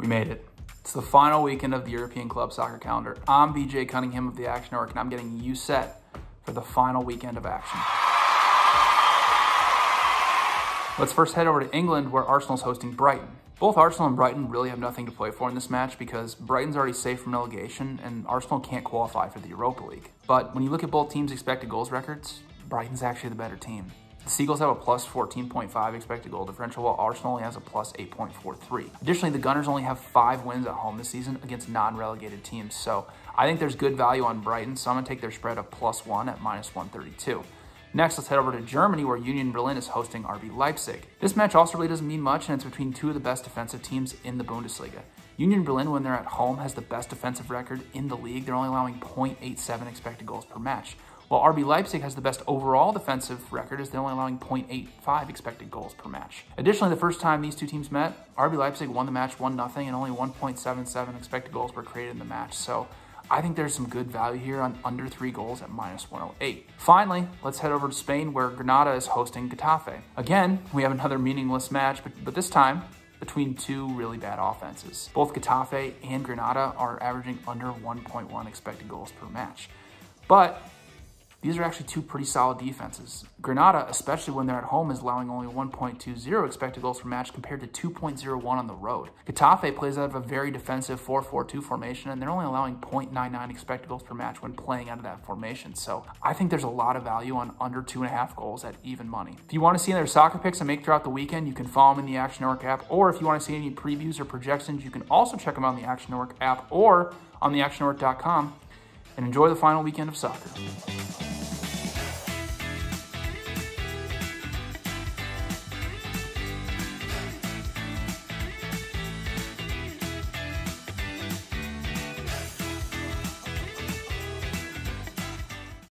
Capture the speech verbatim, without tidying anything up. We made it. It's the final weekend of the European club soccer calendar. I'm B J Cunningham of the Action Network, and I'm getting you set for the final weekend of action. Let's first head over to England, where Arsenal's hosting Brighton. Both Arsenal and Brighton really have nothing to play for in this match because Brighton's already safe from relegation and Arsenal can't qualify for the Europa League. But when you look at both teams' expected goals records, Brighton's actually the better team. The Seagulls have a plus fourteen point five expected goal differential, while Arsenal only has a plus eight point four three. Additionally, the Gunners only have five wins at home this season against non-relegated teams, so I think there's good value on Brighton, so I'm going to take their spread of plus one at minus one thirty-two. Next, let's head over to Germany, where Union Berlin is hosting R B Leipzig. This match also really doesn't mean much, and it's between two of the best defensive teams in the Bundesliga. Union Berlin, when they're at home, has the best defensive record in the league. They're only allowing zero point eight seven expected goals per match, while R B Leipzig has the best overall defensive record, as they're only allowing zero point eight five expected goals per match. Additionally, the first time these two teams met, R B Leipzig won the match one nothing and only one point seven seven expected goals were created in the match, so I think there's some good value here on under three goals at minus one oh eight. Finally, let's head over to Spain, where Granada is hosting Getafe. Again, we have another meaningless match, but, but this time between two really bad offenses. Both Getafe and Granada are averaging under one point one expected goals per match, but these are actually two pretty solid defenses. Granada, especially when they're at home, is allowing only one point two zero expected goals per match compared to two point oh one on the road. Getafe plays out of a very defensive four four two formation, and they're only allowing zero point nine nine expected goals per match when playing out of that formation. So I think there's a lot of value on under two and a half goals at even money. If you want to see their soccer picks I make throughout the weekend, you can follow them in the Action Network app, or if you want to see any previews or projections, you can also check them out on the Action Network app or on the action network dot com, and enjoy the final weekend of soccer.